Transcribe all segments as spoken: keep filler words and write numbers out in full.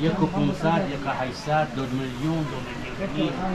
یکو پونسد، یکو هشتصد، دو میلیون، دو میلیون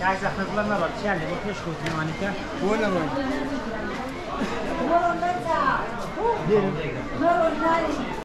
Kaysa kızlarına bak, yani bu keşke oturuyor Anita. Oyna oyna. Bunlar ondan da. Bir. Bunlar ondan.